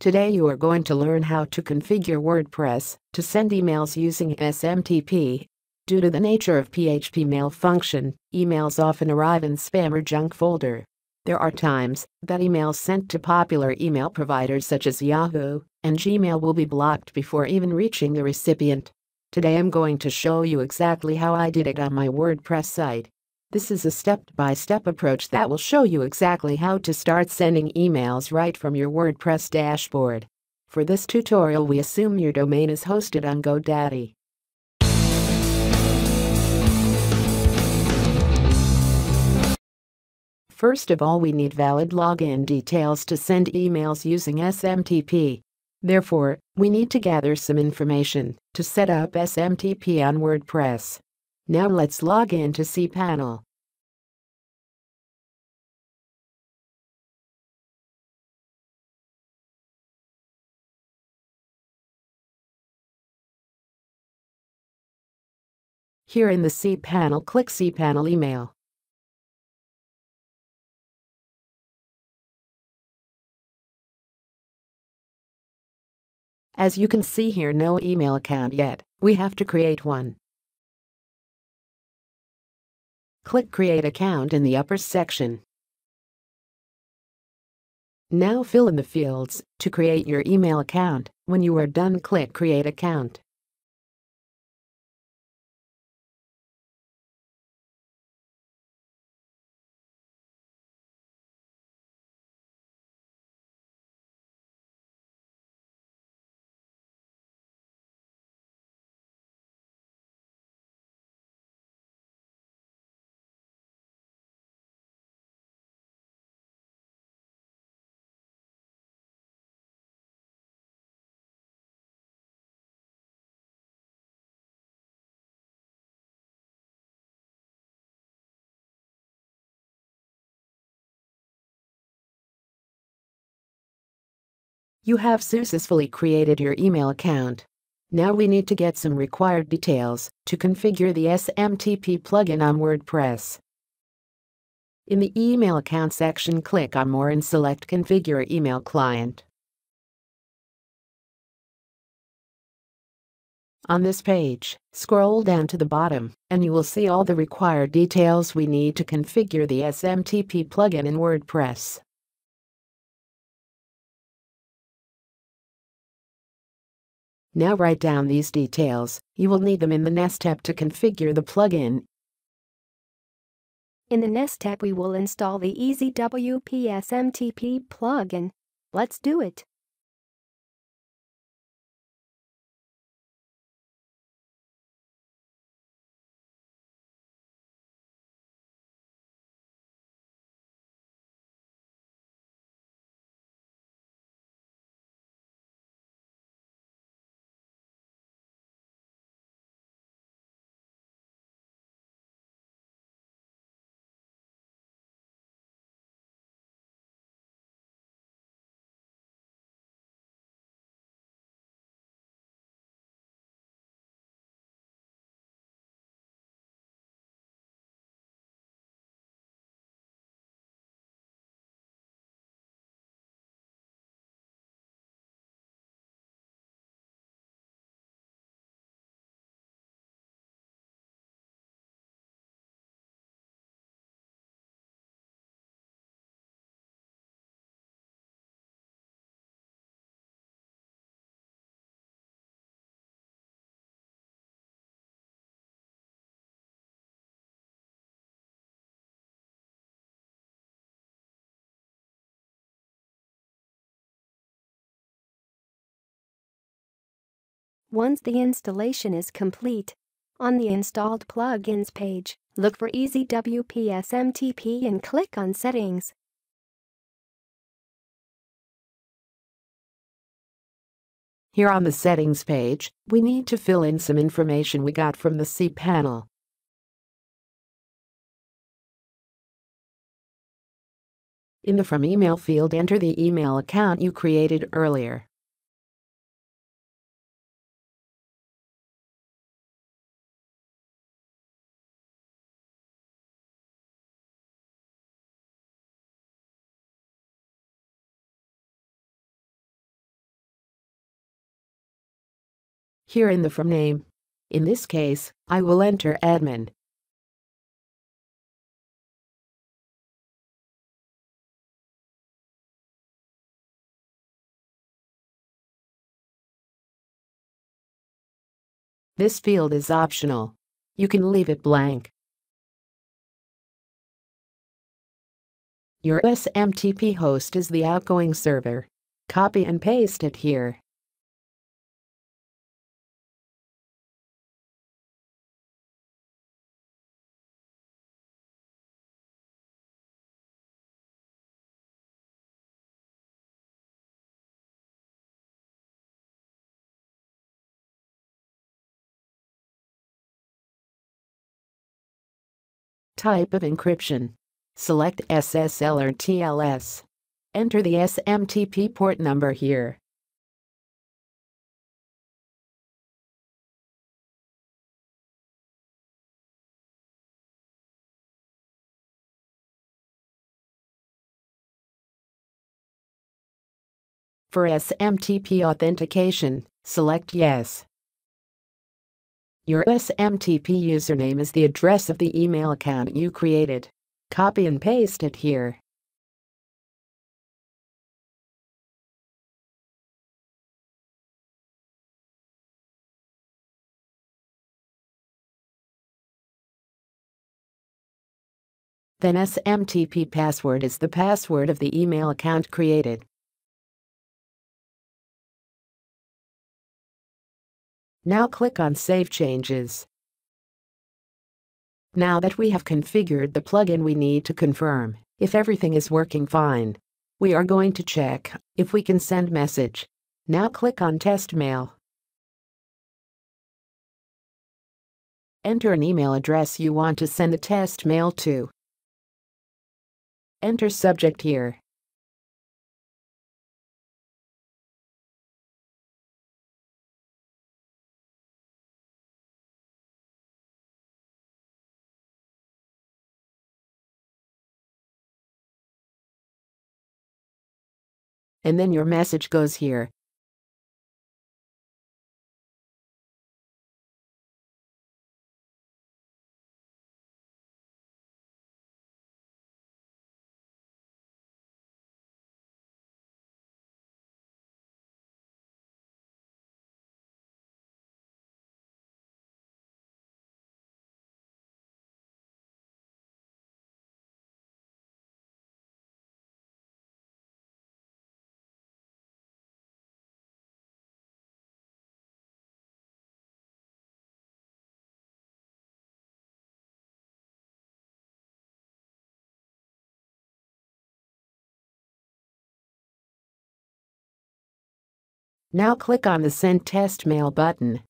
Today you are going to learn how to configure WordPress to send emails using SMTP. Due to the nature of PHP malfunction, emails often arrive in spam or junk folder. There are times that emails sent to popular email providers such as Yahoo and Gmail will be blocked before even reaching the recipient. Today I'm going to show you exactly how I did it on my WordPress site. This is a step-by-step approach that will show you exactly how to start sending emails right from your WordPress dashboard. For this tutorial, we assume your domain is hosted on GoDaddy. First of all, we need valid login details to send emails using SMTP. Therefore, we need to gather some information to set up SMTP on WordPress. Now let's log in to cPanel. Here in the cPanel, click cPanel email. As you can see here, no email account yet, we have to create one. Click Create Account in the upper section. Now fill in the fields to create your email account. When you are done, click Create Account. You have successfully created your email account. Now we need to get some required details to configure the SMTP plugin on WordPress. In the Email Account section, click on More and select Configure Email Client. On this page, scroll down to the bottom and you will see all the required details we need to configure the SMTP plugin in WordPress. Now write down these details. You will need them in the next step to configure the plugin. In the next step, we will install the Easy WP SMTP plugin. Let's do it. Once the installation is complete, on the Installed Plugins page, look for Easy WP SMTP and click on Settings. Here on the Settings page, we need to fill in some information we got from the cPanel. In the From Email field, enter the email account you created earlier. here in the from name. In this case, I will enter admin. This field is optional. You can leave it blank. Your SMTP host is the outgoing server. Copy and paste it here. Type of encryption. Select SSL or TLS. Enter the SMTP port number here. For SMTP authentication, select Yes. Your SMTP username is the address of the email account you created. Copy and paste it here. Then SMTP password is the password of the email account created. Now click on Save Changes. Now that we have configured the plugin, we need to confirm if everything is working fine. We are going to check if we can send message. Now click on Test Mail. Enter an email address you want to send the test mail to. Enter subject here. And then your message goes here. Now click on the Send Test Mail button.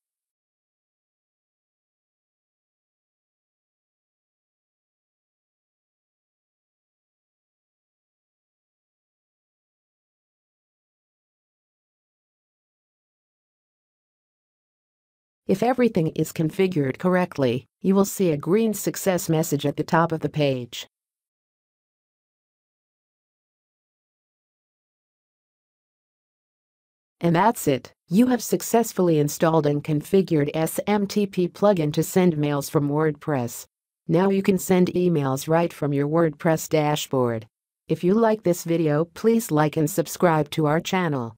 If everything is configured correctly, you will see a green success message at the top of the page. And that's it. You have successfully installed and configured SMTP plugin to send mails from WordPress. Now you can send emails right from your WordPress dashboard. If you like this video, please like and subscribe to our channel.